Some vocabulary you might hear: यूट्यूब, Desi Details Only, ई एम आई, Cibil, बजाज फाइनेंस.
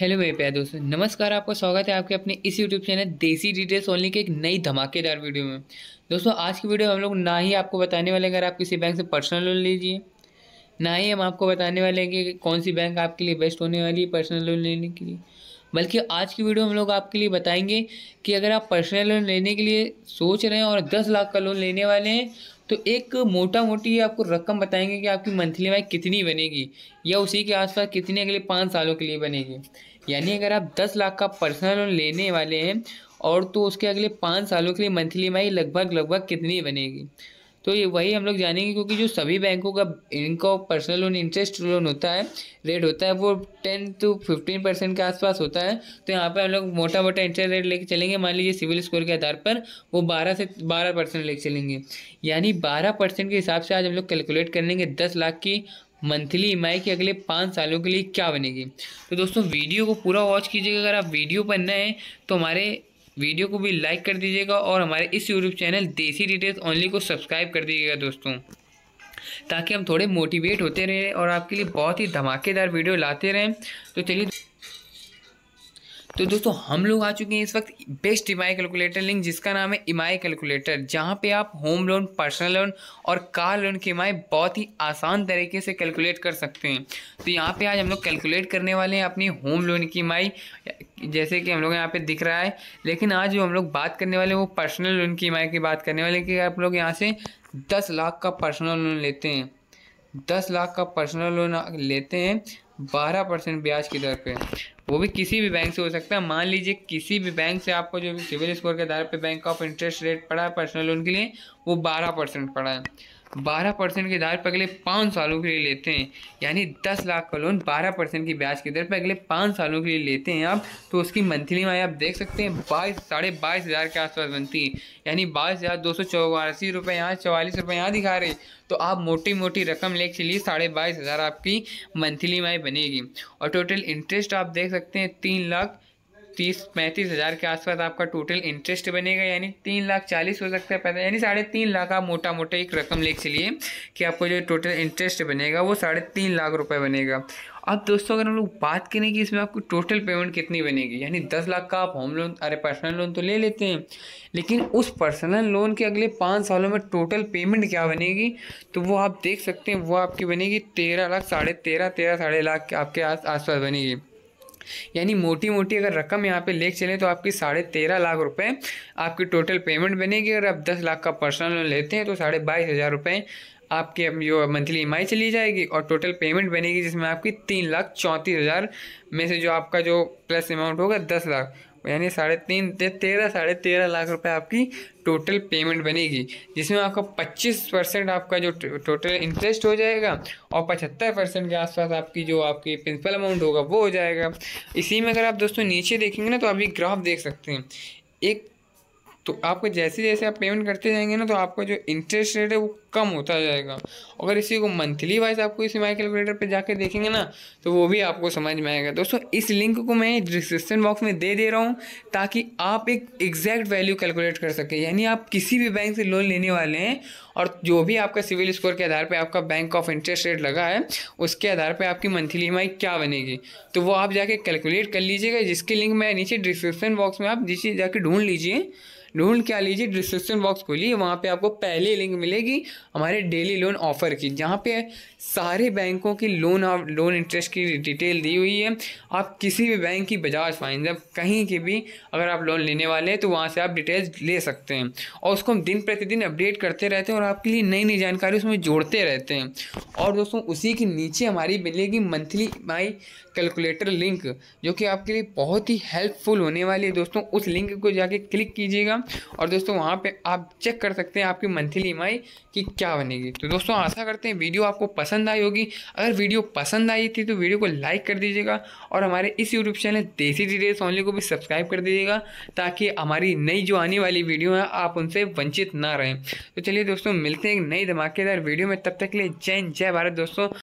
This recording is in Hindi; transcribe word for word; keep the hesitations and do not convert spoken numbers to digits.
हेलो मेरे प्यारे दोस्तों, नमस्कार। आपका स्वागत है आपके अपने इस यूट्यूब channel Desi details only के एक नई धमाकेदार वीडियो में। दोस्तों आज की वीडियो हम लोग ना ही आपको बताने वाले अगर आप किसी बैंक से पर्सनल लोन लीजिए, ना ही हम आपको बताने वाले हैं कि कौन सी बैंक आपके लिए बेस्ट होने वाली है पर्सनल लोन लेने के लिए, बल्कि आज की वीडियो हम लोग आपके लिए बताएंगे कि अगर आप पर्सनल लोन लेने के लिए सोच रहे हैं और दस लाख का लोन लेने वाले हैं तो एक मोटा मोटी आपको रकम बताएंगे कि आपकी मंथली आय कितनी बनेगी या उसी के आसपास कितने अगले पाँच सालों के लिए बनेगी। यानी अगर आप दस लाख का पर्सनल लोन लेने वाले हैं और तो उसके अगले पाँच सालों के लिए मंथली आय लगभग लगभग कितनी बनेगी, तो ये वही हम लोग जानेंगे। क्योंकि जो सभी बैंकों का इनका पर्सनल लोन इंटरेस्ट लोन होता है रेट होता है वो टेन टू फिफ्टीन परसेंट के आसपास होता है, तो यहाँ पे हम लोग मोटा मोटा इंटरेस्ट रेट लेके चलेंगे। मान लीजिए सिविल स्कोर के आधार पर वो बारह से बारह परसेंट लेके चलेंगे, यानी बारह परसेंट के हिसाब से आज हम लोग कैलकुलेट करेंगे दस लाख की मंथली ई एम आई के अगले पाँच सालों के लिए क्या बनेगी। तो दोस्तों वीडियो को पूरा वॉच कीजिएगा। अगर आप वीडियो पर नए हैं तो हमारे वीडियो को भी लाइक कर दीजिएगा और हमारे इस यूट्यूब channel Desi details only को सब्सक्राइब कर दीजिएगा दोस्तों, ताकि हम थोड़े मोटिवेट होते रहें और आपके लिए बहुत ही धमाकेदार वीडियो लाते रहें। तो चलिए तो दोस्तों हम लोग आ चुके हैं इस वक्त best ई एम आई calculator link, जिसका नाम है ई एम आई कैलकुलेटर, जहां पे आप होम लोन, पर्सनल लोन और कार लोन की ई एम आई बहुत ही आसान तरीके से कैलकुलेट कर सकते हैं। तो यहां पे आज हम लोग कैलकुलेट करने वाले हैं अपनी होम लोन की ई एम आई, जैसे कि हम लोग यहाँ पे दिख रहा है। लेकिन आज जो हम लोग बात करने वाले हैं वो पर्सनल लोन की ई एम आई की बात करने वाले हैं कि आप लोग यहाँ से दस लाख का पर्सनल लोन लेते हैं, दस लाख का पर्सनल लोन लेते हैं बारह परसेंट ब्याज की दर पे, वो भी किसी भी बैंक से हो सकता है। मान लीजिए किसी भी बैंक से आपको जो सिविल स्कोर के आधार पे बैंक ऑफ इंटरेस्ट रेट पड़ा है पर्सनल लोन के लिए वो बारह परसेंट पड़ा है, बारह परसेंट के आधार पर अगले पाँच सालों के लिए लेते हैं। यानी दस लाख का लोन बारह परसेंट की ब्याज की दर पर अगले पाँच सालों के लिए लेते हैं आप, तो उसकी मंथली आय आप देख सकते हैं बाईस साढ़े बाईस हज़ार के आसपास बनती है, यानी बाईस हज़ार दो सौ चौरासी रुपये यहाँ चवालीस रुपये यहाँ दिखा रहे। तो आप मोटी मोटी रकम ले चलिए साढ़े बाईस हज़ार आपकी मंथली आय बनेगी। और टोटल इंटरेस्ट आप देख सकते हैं तीन लाख तीस पैंतीस हज़ार के आसपास आपका टोटल इंटरेस्ट बनेगा, यानी तीन लाख चालीस हो सकता है पैसा, यानी साढ़े तीन लाख आप मोटा मोटा एक रकम ले चलिए कि आपको जो टोटल इंटरेस्ट बनेगा वो साढ़े तीन लाख रुपए बनेगा। अब दोस्तों अगर हम लोग बात करें कि इसमें आपको टोटल पेमेंट कितनी बनेगी, यानी दस लाख का आप होम लोन अरे पर्सनल लोन तो ले लेते हैं, लेकिन उस पर्सनल लोन के अगले पाँच सालों में टोटल पेमेंट क्या बनेगी, तो वो आप देख सकते हैं वो आपकी बनेगी तेरह लाख साढ़े तेरह तेरह साढ़े लाख आपके आसपास बनेगी। यानी मोटी मोटी अगर रकम यहाँ पे लेके चले तो आपकी साढ़े तेरह लाख रुपए आपकी टोटल पेमेंट बनेगी। अगर आप दस लाख का पर्सनल लोन लेते हैं तो साढ़े बाईस हज़ार रुपये आपके जो मंथली ई एम आई चली जाएगी और टोटल पेमेंट बनेगी जिसमें आपकी तीन लाख चौंतीस हज़ार में से जो आपका जो प्लस अमाउंट होगा दस लाख यानी साढ़े तीन तेरह साढ़े तेरह लाख रुपए आपकी टोटल पेमेंट बनेगी, जिसमें आपका पच्चीस परसेंट आपका जो टोटल इंटरेस्ट हो जाएगा और पचहत्तर परसेंट के आसपास आपकी जो आपकी प्रिंसिपल अमाउंट होगा वो हो जाएगा। इसी में अगर आप दोस्तों नीचे देखेंगे ना तो आप ये ग्राफ देख सकते हैं, एक तो आपको जैसे जैसे आप पेमेंट करते जाएंगे ना तो आपका जो इंटरेस्ट रेट है वो कम होता जाएगा। अगर इसी को मंथली वाइज आपको इस ई एम आई कैलकुलेटर पे जाके देखेंगे ना तो वो भी आपको समझ में आएगा। दोस्तों इस लिंक को मैं डिस्क्रिप्शन बॉक्स में दे दे रहा हूँ ताकि आप एक एग्जैक्ट वैल्यू कैलकुलेट कर सकें। यानी आप किसी भी बैंक से लोन लेने वाले हैं और जो भी आपका सिविल स्कोर के आधार पर आपका बैंक ऑफ इंटरेस्ट रेट लगा है उसके आधार पर आपकी मंथली ई एम आई क्या बनेगी, तो वो आप जाके कैलकुलेट कर लीजिएगा, जिसकी लिंक मैं नीचे डिस्क्रिप्शन बॉक्स में आप जिसे जाके ढूंढ लीजिए ढूंढ क्या लीजिए डिस्क्रिप्शन बॉक्स खोलिए, वहाँ पे आपको पहली लिंक मिलेगी हमारे डेली लोन ऑफ़र की, जहाँ पे सारे बैंकों की लोन लोन इंटरेस्ट की डिटेल दी हुई है। आप किसी भी बैंक की बजाज फाइनेंस कहीं के भी अगर आप लोन लेने वाले हैं तो वहाँ से आप डिटेल्स ले सकते हैं, और उसको हम दिन प्रतिदिन अपडेट करते रहते हैं और आपके लिए नई नई जानकारी उसमें जोड़ते रहते हैं। और दोस्तों उसी के नीचे हमारी मिलेगी monthly ई एम आई calculator link, जो कि आपके लिए बहुत ही हेल्पफुल होने वाली है। दोस्तों उस लिंक को जाके क्लिक कीजिएगा और दोस्तों वहां पे आप चेक कर सकते हैं आपकी मंथली ई एम आई की क्या बनेगी। तो दोस्तों आशा करते हैं वीडियो आपको पसंद आई होगी। अगर वीडियो पसंद आई थी तो वीडियो को लाइक कर दीजिएगा और हमारे इस यूट्यूब channel Desi details only को भी सब्सक्राइब कर दीजिएगा, ताकि हमारी नई जो आने वाली वीडियो है आप उनसे वंचित ना रहें। तो चलिए दोस्तों मिलते हैं एक नई धमाकेदार वीडियो में, तब तक के लिए जय हिंद जय भारत दोस्तों।